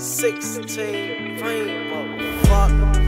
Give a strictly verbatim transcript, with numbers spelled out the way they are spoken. sixteen preme, motherfucker.